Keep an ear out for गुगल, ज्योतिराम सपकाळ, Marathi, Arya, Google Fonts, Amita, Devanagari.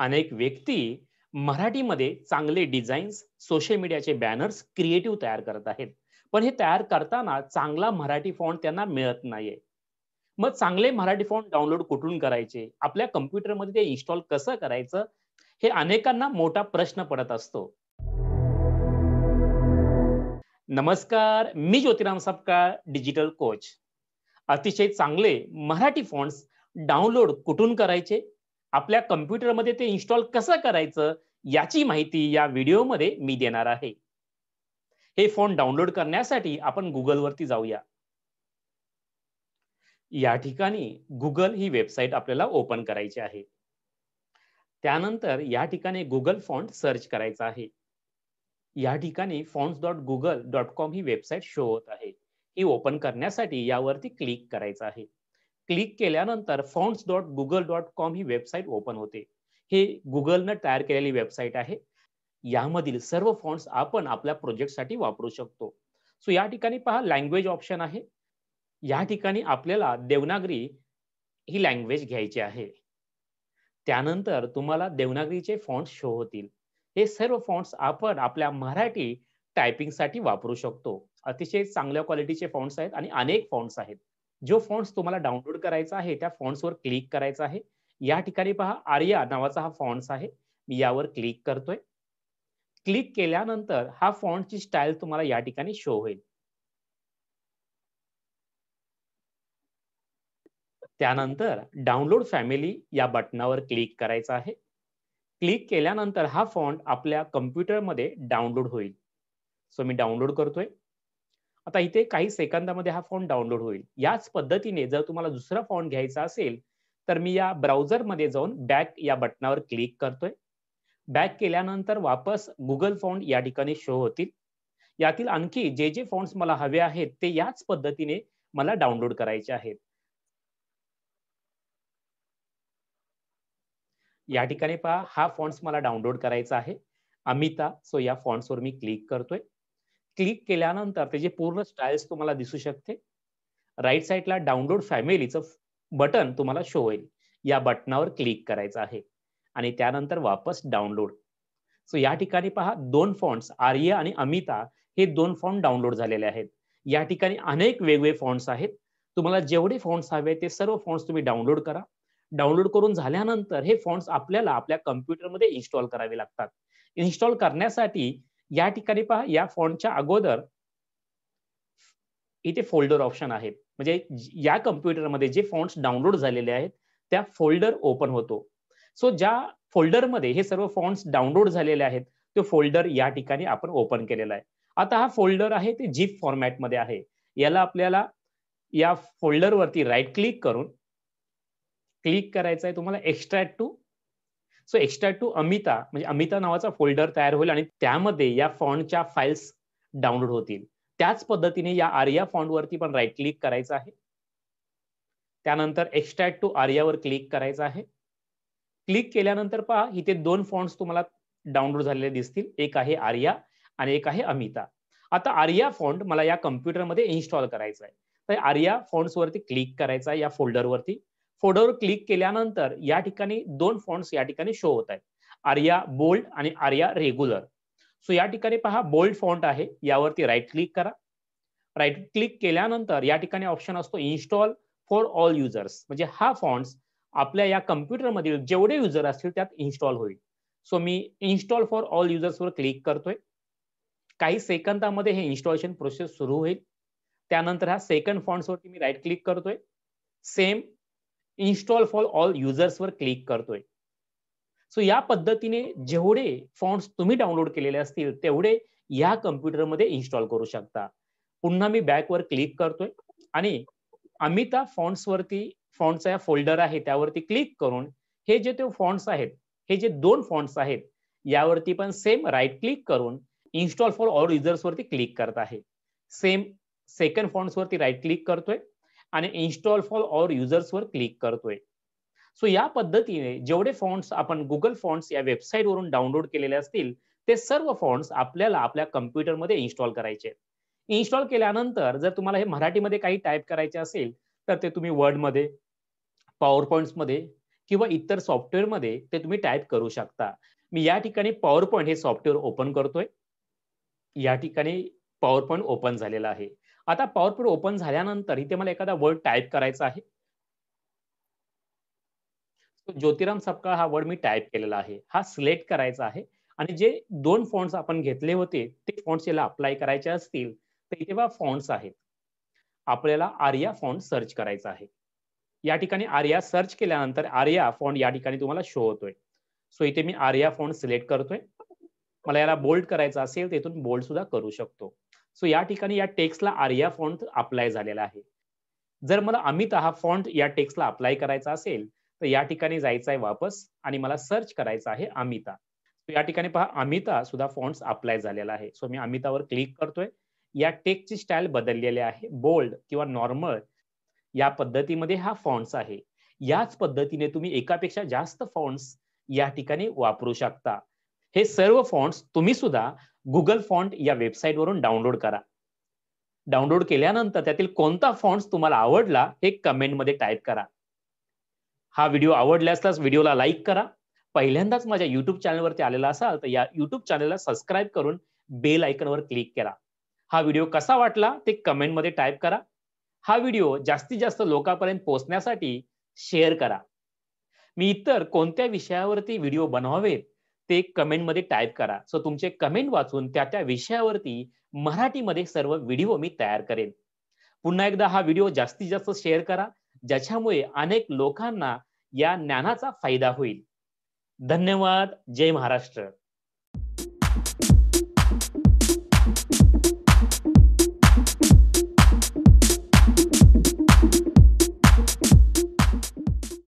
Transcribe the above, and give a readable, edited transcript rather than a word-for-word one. अनेक व्यक्ति मराठी मध्ये चांगले डिझाईन्स, सोशल मीडियाचे बॅनर्स, क्रिएटिव्ह तयार करत आहेत, पण हे तयार करताना चांगला मराठी फॉन्ट त्यांना मिळत नाहीये। मग चांगले मराठी फॉन्ट डाउनलोड कुठून करायचे, आपल्या कॉम्प्युटर मध्ये ते इंस्टॉल कसं करायचं, हे अनेकांना मोठा प्रश्न पडत असतो। नमस्कार, मी ज्योतिराम सपकाळ, डिजिटल कोच। अतिशय चांगले मराठी फॉन्ट्स डाउनलोड कुठून करायचे, आपल्या कॉम्प्युटर मध्ये ते इंस्टॉल कसं करायचं, याची माहिती या व्हिडिओ मध्ये मी देणार आहे। हे फॉन्ट डाउनलोड करण्यासाठी आपण गुगल वरती जाऊया। या ठिकाणी गुगल ही वेबसाइट आपल्याला ओपन करायची आहे। त्यानंतर या ठिकाणी गुगल फॉन्ट सर्च करायचा आहे। या ठिकाणी fonts.google.com ही वेबसाइट शो होत आहे। ही ओपन करण्यासाठी यावरती क्लिक करायचं आहे। क्लिक केल्यानंतर fonts.google.com ही वेबसाइट ओपन होते। हे गुगलने तयार केलेली वेबसाइट आहे। यामधील सर्व फॉन्ट्स आपण आपल्या प्रोजेक्ट साठी वापरू शकतो। सो या ठिकाणी पहा, लँग्वेज ऑप्शन आहे। या ठिकाणी आपल्याला देवनागरी ही लँग्वेज घ्यायची आहे। त्यानंतर तुम्हाला देवनागरीचे फॉन्ट्स शो होतील। हे सर्व फॉन्ट्स आपण आपल्या मराठी टायपिंग साठी वापरू शकतो। अतिशय चांगल्या क्वालिटीचे फॉन्ट्स आहेत आणि अनेक फॉन्ट्स आहेत। जो फॉन्ट्स तुम्हाला डाउनलोड करायचा आहे त्या फॉन्ट्सवर क्लिक करायचं आहे। या ठिकाणी पहा, आर्या नावाचा हा फॉन्ट्स आहे, मी यावर क्लिक करतोय। क्लिक केल्यानंतर हा फॉन्टची स्टाईल तुम्हाला या ठिकाणी शो होईल। त्यानंतर डाउनलोड फॅमिली या बटनावर क्लिक करायचं आहे। क्लिक केल्यानंतर हा फॉन्ट आपल्या कॉम्प्युटर मध्ये डाउनलोड होईल। सो मी डाउनलोड करतोय। आता इथे काही सेकंदामध्ये हा फॉन्ट डाउनलोड होईल। याच पद्धतीने जर तुम्हाला दुसरा फॉन्ट घ्यायचा असेल तर मी या ब्राउझर मध्ये जाऊन बॅक या बटनावर क्लिक करतोय। बॅक केल्यानंतर वापस गुगल फॉन्ट या ठिकाणी शो होतील। यातील आणखी जे जे फॉन्ट्स मला हवे आहेत ते याच पद्धतीने मला डाउनलोड करायचे आहेत। या ठिकाणी पहा, हा फॉन्ट्स मला डाउनलोड करायचा आहे, अमिता। सो या फॉन्ट्सवर मी क्लिक करतोय। क्लिक केल्यानंतर त्याचे पूर्ण स्टाईल्स तुम्हाला दिसू शकते। राईट साईडला डाउनलोड फॅमिलीचं बटन तुम्हाला शो होईल। या बटनावर क्लिक करायचं आहे आणि त्यानंतर वापस डाउनलोड। सो या ठिकाणी पहा, दोन फॉन्ट्स आर्य आणि अमिता हे दोन फॉन्ट डाउनलोड झालेले आहेत। या ठिकाणी अनेक वेगवेगळे फॉन्ट्स आहेत। तुम्हाला जेवढे फॉन्ट्स हवे ते सर्व फॉन्ट्स तुम्ही डाउनलोड करा। डाउनलोड करून झाल्यानंतर हे फॉन्ट्स आपल्याला आपल्या कम्प्युटरमध्ये इन्स्टॉल करावे लागतात। इन्स्टॉल करण्यासाठी या ठिकाणी पहा, या फॉन्टच्या अगोदर इथे फोल्डर ऑप्शन आहेत, म्हणजे या कम्प्युटरमध्ये जे फॉन्ट्स डाउनलोड झालेले आहेत त्या फोल्डर ओपन होतो। सो ज्या फोल्डरमध्ये हे सर्व फॉन्ट्स डाउनलोड झालेले आहेत तो फोल्डर या ठिकाणी आपण ओपन केलेला आहे। आता हा फोल्डर आहे ते झिप फॉर्मॅटमध्ये आहे। याला आपल्याला या फोल्डरवरती राईट क्लिक करून क्लिक करायचं आहे तुम्हाला extract to. So extract to Amita, म्हणजे अमिता नावाचा फोल्डर तयार होईल आणि त्यामध्ये या फॉन्टच्या फाइल्स डाउनलोड होतील। त्याच पद्धतीने या आर्या फॉन्टवरती पण राईट क्लिक करायचं आहे, त्यानंतर एक्स्ट्रॅक्ट टू आर्यावर क्लिक करायचं आहे। क्लिक केल्यानंतर पहा, इथे दोन फॉन्ट्स तुम्हाला डाउनलोड झालेले दिसतील, एक आहे आर्या आणि एक आहे अमिता। आता आर्या फॉन्ट मला या कम्प्युटरमध्ये इन्स्टॉल करायचा आहे, तर आर्या फॉन्ट्सवरती क्लिक करायचा आहे। या फोल्डरवरती फोल्डरवर क्लिक केल्यानंतर या ठिकाणी दोन फॉन्ट्स या ठिकाणी शो होत आहेत, आर्या बोल्ड आणि आर्या रेग्युलर। सो या ठिकाणी पहा, बोल्ड फॉन्ट आहे, यावरती राईट क्लिक करा। राईट क्लिक केल्यानंतर या ठिकाणी ऑप्शन असतो इन्स्टॉल फॉर ऑल युजर्स, म्हणजे हा फॉन्ट्स आपल्या या कम्प्युटरमधील जेवढे युजर असतील त्यात इन्स्टॉल होईल। सो मी इन्स्टॉल फॉर ऑल युजर्सवर क्लिक करतोय। काही सेकंदामध्ये हे इन्स्टॉलेशन प्रोसेस सुरू होईल। त्यानंतर हा सेकंड फॉन्ट्सवरती मी राईट क्लिक करतोय, सेम इन्स्टॉल फॉर ऑल युजर्सवर क्लिक करतोय। सो या पद्धतीने जेवढे फॉन्ट्स तुम्ही डाउनलोड केलेले असतील तेवढे या कम्प्युटरमध्ये इन्स्टॉल करू शकता। पुन्हा मी बॅकवर क्लिक करतोय आणि अमिता फॉन्ट्सवरती फॉन्टचा फोल्डर आहे त्यावरती क्लिक करून हे जे ते फॉन्ट्स आहेत, हे जे दोन फॉन्ट्स आहेत यावरती पण सेम राईट क्लिक करून इन्स्टॉल फॉर ऑल युजर्सवरती क्लिक करत आहे। सेम सेकंड फॉन्ट्सवरती राईट क्लिक करतोय आणि इन्स्टॉल फॉर ऑल युजर्सवर क्लिक करतोय। सो या पद्धतीने जेवढे फॉन्ट्स आपण गुगल फॉन्ट्स या वेबसाईटवरून डाउनलोड केलेले असतील ते सर्व फॉन्ट्स आपल्याला आपल्या कम्प्युटरमध्ये इन्स्टॉल करायचे आहेत। इन्स्टॉल केल्यानंतर जर तुम्हाला हे मराठीमध्ये काही टाईप करायचे असेल तर ते तुम्ही वर्डमध्ये, पॉवर पॉईंट्समध्ये किंवा इतर सॉफ्टवेअर मध्ये ते तुम्ही टाइप करू शकता। मी या ठिकाणी पॉवरपॉइंट हे सॉफ्टवेअर ओपन करतोय। या ठिकाणी पॉवरपॉइंट ओपन झालेला आहे। आता पॉवरपॉइंट ओपन झाल्यानंतर इथे मला एखादा वर्ड टाइप करायचा आहे। ज्योतिराम सपकाळ हा वर्ड मी टाइप केलेला आहे, हा सिलेक्ट करायचा आहे आणि जे दोन फॉन्ट्स आपण घेतले होते ते फॉन्ट्स याला अप्लाय करायचे असतील तर इथे बघा फॉन्ट्स आहेत। आपल्याला आर्या फॉन्ट सर्च करायचा आहे। या ठिकाणी आर्या सर्च केल्यानंतर आर्या फॉन्ट या ठिकाणी तुम्हाला शो होतोय। सो इथे मी आर्या फॉन्ट सिलेक्ट करतोय। मला याला बोल्ड करायचा असेल तर इथून बोल्ड सुद्धा करू शकतो। सो या ठिकाणी या टेक्स्टला आर्या फॉन्ट अप्लाय झालेला आहे। जर मला अमिता हा फॉन्ट या टेक्स्टला अप्लाय करायचा असेल तर या ठिकाणी जायचं आहे वापस आणि मला सर्च करायचं आहे अमिता। सो या ठिकाणी पहा अमिता सुद्धा फॉन्ट्स अप्लाय झालेला आहे। सो मी अमितावर क्लिक करतोय। या टेक्स्टची स्टाईल बदललेली आहे, बोल्ड किंवा नॉर्मल या पद्धतीमध्ये हा फॉन्ट्स आहे। याच पद्धतीने तुम्ही एकापेक्षा जास्त फॉन्ट्स या ठिकाणी वापरू शकता। हे सर्व फॉन्ट्स तुम्ही सुद्धा गुगल फॉन्ट या वेबसाइट वरून डाउनलोड करा। डाउनलोड केल्यानंतर त्यातील कोणता फॉन्ट्स तुम्हाला आवडला हे कमेंट मध्ये टाइप करा। हा व्हिडिओ आवडला असल्यास व्हिडिओला लाईक करा। पहिल्यांदाच माझ्या YouTube चॅनलवरती आलेला असाल तर या YouTube चॅनलला सबस्क्राइब करून बेल आयकॉनवर क्लिक करा। हा व्हिडिओ कसा वाटला ते कमेंट मध्ये टाइप करा। हा व्हिडिओ जास्तीत जास्त लोकांपर्यंत पोहोचण्यासाठी शेअर करा। मी इतर कोणत्या विषयावरती व्हिडिओ बनवावेत ते कमेंट मध्ये टाइप करा। सो तुमचे कमेंट वाचून त्या त्या विषयावरती मराठीमध्ये सर्व व्हिडिओ मी तयार करेन। पुन्हा एकदा हा व्हिडिओ जास्तीत जास्त शेअर करा ज्याच्यामुळे अनेक लोकांना या ज्ञानाचा फायदा होईल। धन्यवाद। जय महाराष्ट्र।